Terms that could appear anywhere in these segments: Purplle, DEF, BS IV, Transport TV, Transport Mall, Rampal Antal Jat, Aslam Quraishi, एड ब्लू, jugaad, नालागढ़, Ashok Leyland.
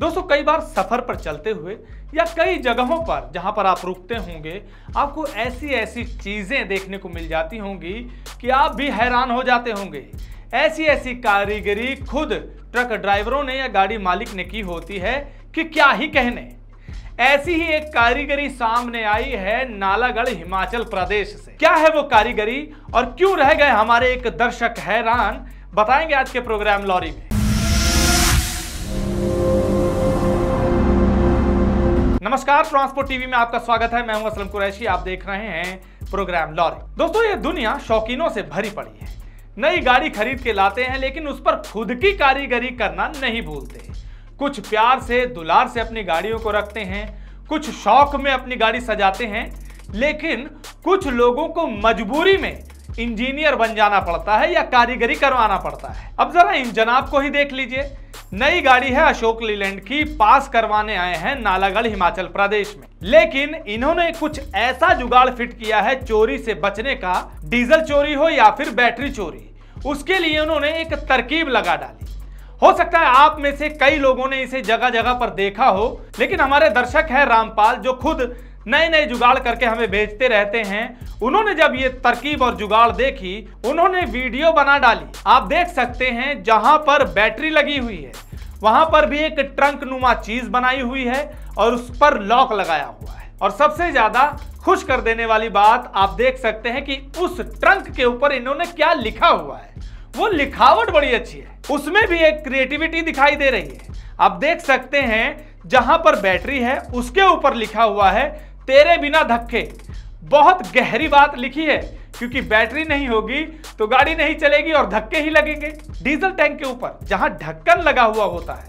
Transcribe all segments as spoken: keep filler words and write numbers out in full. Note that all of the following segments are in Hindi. दोस्तों कई बार सफ़र पर चलते हुए या कई जगहों पर जहां पर आप रुकते होंगे आपको ऐसी ऐसी चीज़ें देखने को मिल जाती होंगी कि आप भी हैरान हो जाते होंगे। ऐसी ऐसी कारीगरी खुद ट्रक ड्राइवरों ने या गाड़ी मालिक ने की होती है कि क्या ही कहने। ऐसी ही एक कारीगरी सामने आई है नालागढ़ हिमाचल प्रदेश से। क्या है वो कारीगरी और क्यों रह गए हमारे एक दर्शक हैरान, बताएंगे आज के प्रोग्राम लॉरी में। नमस्कार, ट्रांसपोर्ट टीवी में आपका स्वागत है। मैं हूं असलम कुरैशी, आप देख रहे हैं प्रोग्राम लॉरी। दोस्तों ये दुनिया शौकीनों से भरी पड़ी है। नई गाड़ी खरीद के लाते हैं लेकिन उस पर खुद की कारीगरी करना नहीं भूलते। कुछ प्यार से दुलार से अपनी गाड़ियों को रखते हैं, कुछ शौक में अपनी गाड़ी सजाते हैं, लेकिन कुछ लोगों को मजबूरी में इंजीनियर बन जाना पड़ता है या कारीगरी करवाना पड़ता है। अब जरा इन जनाब को ही देख लीजिए। नई गाड़ी है अशोक लीलैंड की, पास करवाने आए हैं नालागढ़ हिमाचल प्रदेश में, लेकिन इन्होंने कुछ ऐसा जुगाड़ फिट किया है चोरी से बचने का। डीजल चोरी हो या फिर बैटरी चोरी, उसके लिए उन्होंने एक तरकीब लगा डाली। हो सकता है आप में से कई लोगों ने इसे जगह जगह पर देखा हो, लेकिन हमारे दर्शक है रामपाल जो खुद नए नए जुगाड़ करके हमें भेजते रहते हैं, उन्होंने जब ये तरकीब और जुगाड़ देखी उन्होंने वीडियो बना डाली। आप देख सकते हैं जहां पर बैटरी लगी हुई है वहां पर भी एक ट्रंक नुमा चीज बनाई हुई है और उस पर लॉक लगाया हुआ है। और सबसे ज्यादा खुश कर देने वाली बात आप देख सकते हैं कि उस ट्रंक के ऊपर इन्होंने क्या लिखा हुआ है, वो लिखावट बड़ी अच्छी है, उसमें भी एक क्रिएटिविटी दिखाई दे रही है। आप देख सकते हैं जहां पर बैटरी है उसके ऊपर लिखा हुआ है तेरे बिना धक्के। बहुत गहरी बात लिखी है क्योंकि बैटरी नहीं होगी तो गाड़ी नहीं चलेगी और धक्के ही लगेंगे। डीजल टैंक के ऊपर जहां ढक्कन लगा हुआ होता है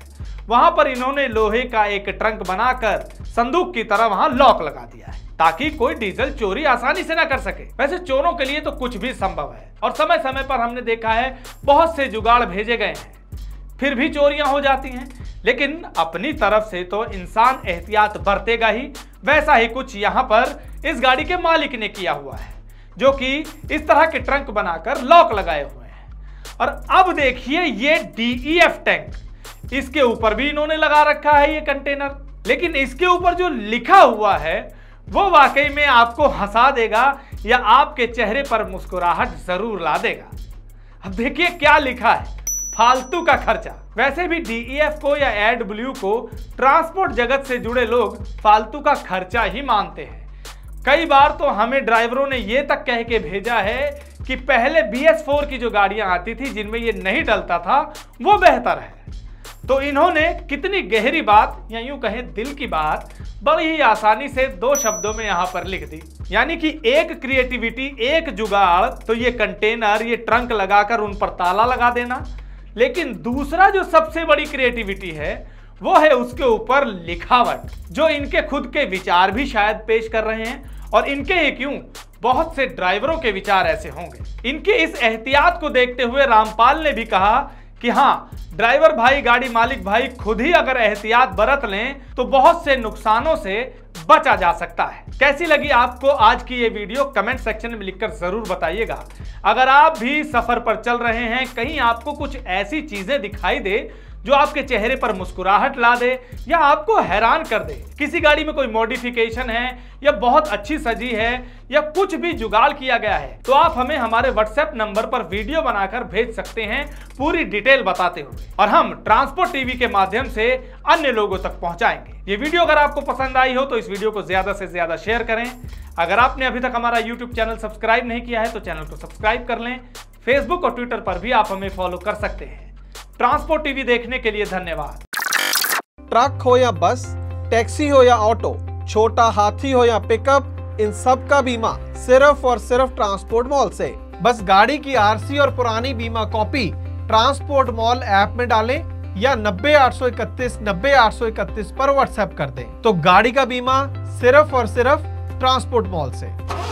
वहां पर इन्होंने लोहे का एक ट्रंक बनाकर संदूक की तरह वहां लॉक लगा दिया है ताकि कोई डीजल चोरी आसानी से ना कर सके। वैसे चोरों के लिए तो कुछ भी संभव है और समय समय पर हमने देखा है बहुत से जुगाड़ भेजे गए हैं फिर भी चोरियां हो जाती हैं, लेकिन अपनी तरफ से तो इंसान एहतियात बरतेगा ही। वैसा ही कुछ यहाँ पर इस गाड़ी के मालिक ने किया हुआ है जो कि इस तरह के ट्रंक बनाकर लॉक लगाए हुए हैं। और अब देखिए ये डी ई एफ टैंक, इसके ऊपर भी इन्होंने लगा रखा है ये कंटेनर, लेकिन इसके ऊपर जो लिखा हुआ है वो वाकई में आपको हंसा देगा या आपके चेहरे पर मुस्कुराहट जरूर ला देगा। अब देखिए क्या लिखा है, फालतू का खर्चा। वैसे भी डी ई एफ को या एड ब्लू को ट्रांसपोर्ट जगत से जुड़े लोग फालतू का खर्चा ही मानते हैं। कई बार तो हमें ड्राइवरों ने ये तक कह के भेजा है कि पहले बी एस फोर की जो गाड़ियां आती थी जिनमें ये नहीं डलता था वो बेहतर है। तो इन्होंने कितनी गहरी बात या यूं कहें दिल की बात बड़ी ही आसानी से दो शब्दों में यहाँ पर लिख दी। यानी कि एक क्रिएटिविटी, एक जुगाड़ तो ये कंटेनर ये ट्रंक लगाकर उन पर ताला लगा देना, लेकिन दूसरा जो सबसे बड़ी क्रिएटिविटी है वो है उसके ऊपर लिखावट, जो इनके खुद के विचार भी शायद पेश कर रहे हैं। और इनके ही क्यों, बहुत से ड्राइवरों के विचार ऐसे होंगे। इनके इस एहतियात को देखते हुए रामपाल ने भी कहा कि हाँ, ड्राइवर भाई गाड़ी मालिक भाई खुद ही अगर एहतियात बरत लें तो बहुत से नुकसानों से बचा जा सकता है। कैसी लगी आपको आज की ये वीडियो कमेंट सेक्शन में लिखकर जरूर बताइएगा। अगर आप भी सफर पर चल रहे हैं कहीं आपको कुछ ऐसी चीजें दिखाई दे जो आपके चेहरे पर मुस्कुराहट ला दे या आपको हैरान कर दे, किसी गाड़ी में कोई मॉडिफिकेशन है या बहुत अच्छी सजी है या कुछ भी जुगाड़ किया गया है, तो आप हमें हमारे व्हाट्सएप नंबर पर वीडियो बनाकर भेज सकते हैं पूरी डिटेल बताते हुए, और हम ट्रांसपोर्ट टीवी के माध्यम से अन्य लोगों तक पहुंचाएंगे। ये वीडियो अगर आपको पसंद आई हो तो इस वीडियो को ज्यादा से ज्यादा शेयर करें। अगर आपने अभी तक हमारा यूट्यूब चैनल सब्सक्राइब नहीं किया है तो चैनल को सब्सक्राइब कर लें। फेसबुक और ट्विटर पर भी आप हमें फॉलो कर सकते हैं। ट्रांसपोर्ट टीवी देखने के लिए धन्यवाद। ट्रक हो या बस, टैक्सी हो या ऑटो, छोटा हाथी हो या पिकअप, इन सब का बीमा सिर्फ और सिर्फ ट्रांसपोर्ट मॉल से। बस गाड़ी की आर सी और पुरानी बीमा कॉपी ट्रांसपोर्ट मॉल ऐप में डालें या नब्बे आठ सौ इकतीस नब्बे आठ सौ इकतीस पर व्हाट्सएप कर दें तो गाड़ी का बीमा सिर्फ और सिर्फ ट्रांसपोर्ट मॉल से।